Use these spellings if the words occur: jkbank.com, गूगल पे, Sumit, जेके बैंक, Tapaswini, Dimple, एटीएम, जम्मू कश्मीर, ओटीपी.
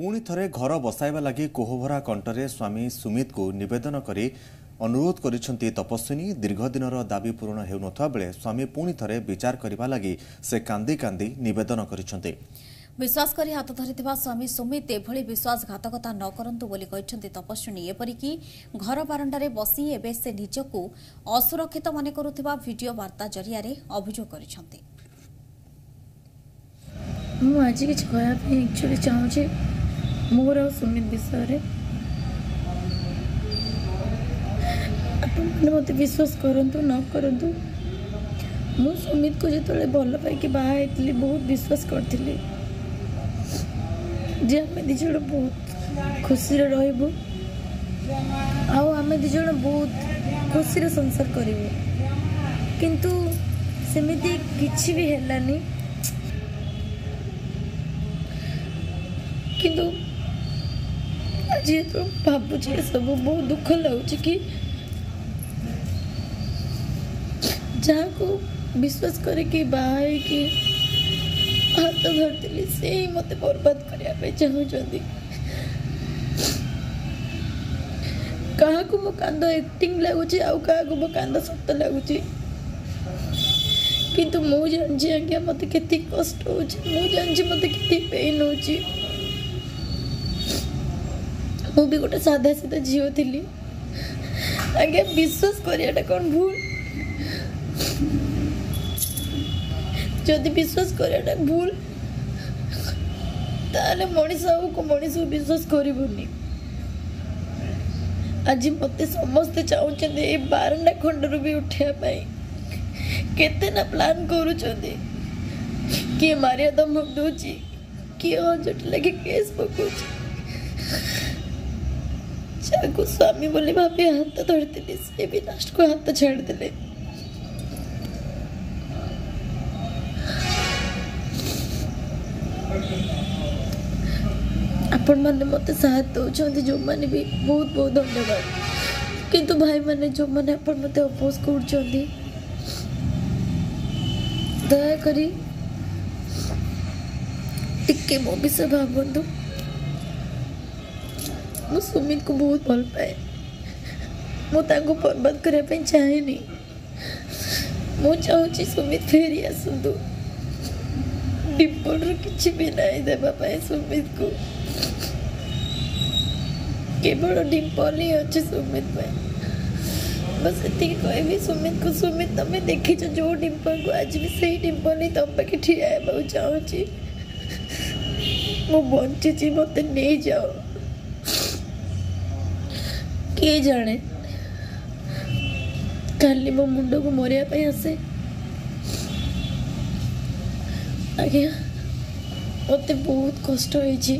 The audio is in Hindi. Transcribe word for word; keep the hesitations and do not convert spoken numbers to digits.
पुणी थरे घर बसाइबा लगी कोहभरा कंटरे स्वामी सुमित को निवेदन करी अनुरोध करिसेंती तपस्विनी। दीर्घ दिनर दाबी पूर्ण हेउनथा बेले स्वामी पुणी थरे विचार करिबा लगी से कांदी कांदी निवेदन करिसेंती। विश्वास करी हाथ धरिथिबा स्वामी सुमित एभली विश्वासघातकता न करंतु बोली कहिसेंती तपस्विनी। एपरिकी घर बारंडारे बसी एबे से निजको असुरक्षित माने करुथिबा वीडियो वार्ता जरिया रे अभियोग करिसेंती। मु आज किछ कहया पे एक्चुअली चाहू छी मोर और सुमित विषय मत विश्वास करतु न करतु मु सुमित को जिते भल पाई बाहरी बहुत विश्वास करी जे आम दिज बहुत खुशी रु आम दिज बहुत खुशी संसार करूँ किंतु सेमती किसी भी हैलानी किंतु आज तो भावुच सब बहुत दुख लगुच कि जहाँ को विश्वास करे कि बाहर कि हाथ धरती से ही मत बर्बाद करने चाहते क्या मो कांद एक्टिंग लगुच मो कांद सत लगुच किंतु मु जानी आज्ञा मत के कष्ट हो जानी मत के पेन हो मु भी गोटे साधा सीधा झील थी आज्ञा विश्वास कराटा कौन भूल जदि विश्वास कराटा भूल ताले मनीष को मनीष विश्वास करनी। आज मत समस्ते चाहते ये बारंडा खंडर भी उठाई केतना प्लान करुँचे किए मारिया धमक दूची किए हजट लगे केस पकाउची को स्वामी बोले भाभी हाथ धरती से भी लास्ट को हाथ छाड़दे आपण मैंने मत साथ दौरान जो मैंने भी बहुत बहुत धन्यवाद किंतु भाई मैंने जो मैंने आपण मत अपोज कर दया करी टिके मो विषय भावतु। मु सुमित को बहुत भल पाए मुझे बर्बाद करने चाहे मुझे सुमित फेरी आसतु डिपोर्टर किसी भी नहीं देवाई सुमित को केवल डिम्पल ही अच्छे सुमित बस ये कहबी सुमित को सुमित तुम्हें देखी जो डिम्पल को आज भी सही डिम्पल ही तुम पाखे ठिया होगा चाहूँगी मु बची मत नहीं जाओ किए जाने कल मो मुंड को मरिया आसे आज्ञा मत बहुत कष्ट।